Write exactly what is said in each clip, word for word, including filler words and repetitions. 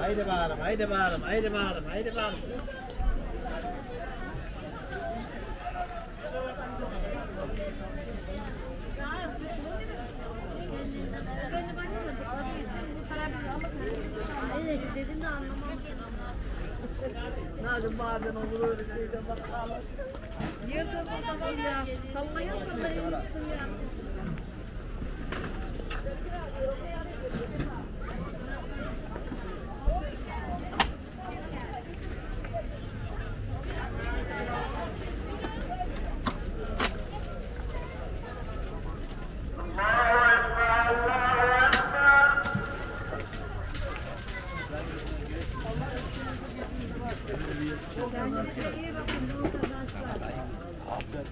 Haydi bakalım, haydi bakalım, haydi bakalım, haydi bakalım. Nerede bazen olur öyle şeyde bakalım. Yıldız bakalım ya, sallayın burada yıldızsın ya. Altyazı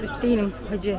Hristiyanim hacı.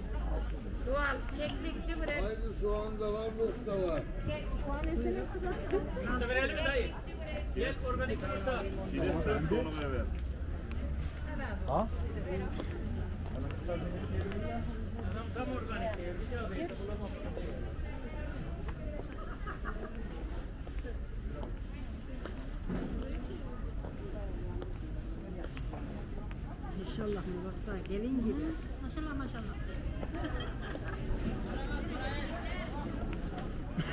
Maşallah mı baksana gelin gibi. Maşallah maşallah.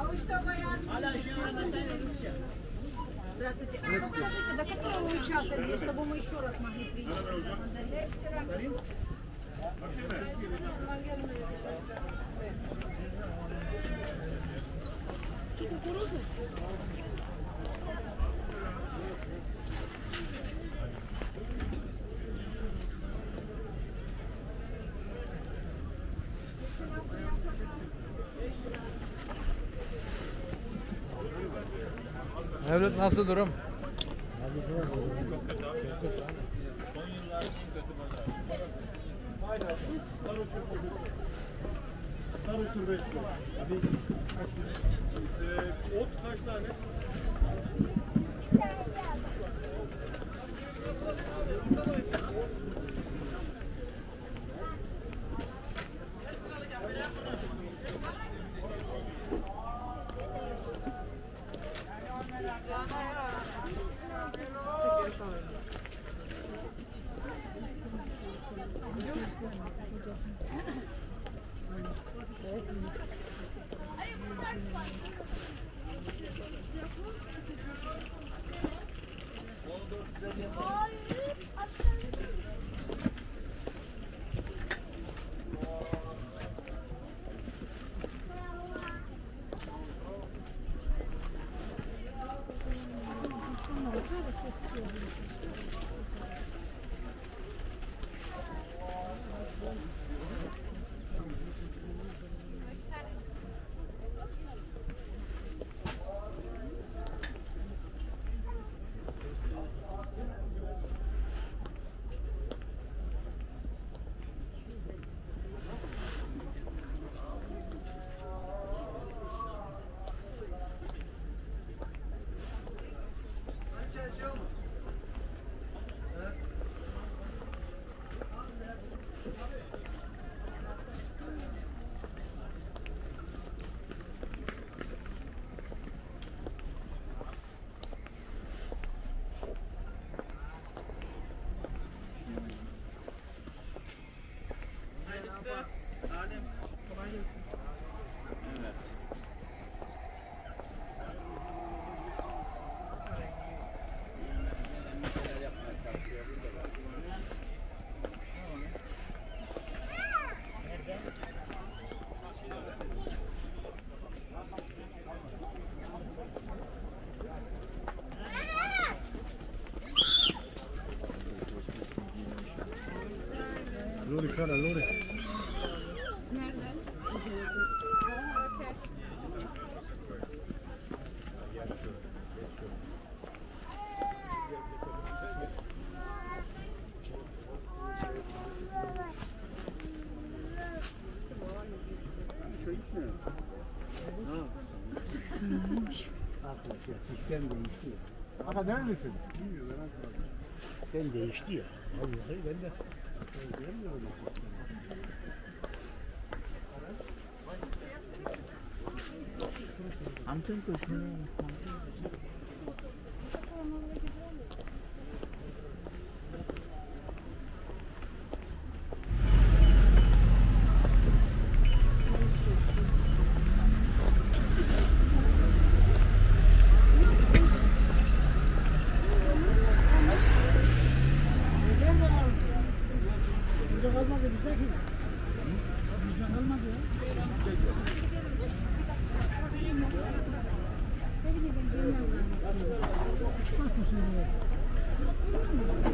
Avuçta bayağı bir şey. Hala şu anda sen Здравствуйте. Здравствуйте. Скажите, до которого вы часа здесь, чтобы мы еще раз могли прийти? Что, кукуруза? Devlet nasıl durum? Ot kaç tane? Kara Lori. Nereden? Sistem değişti ya. Ama neredesin? Bilmiyorum. Sistem değişti ya. Vallahi ben de... Amcam koşuyor. Thank you.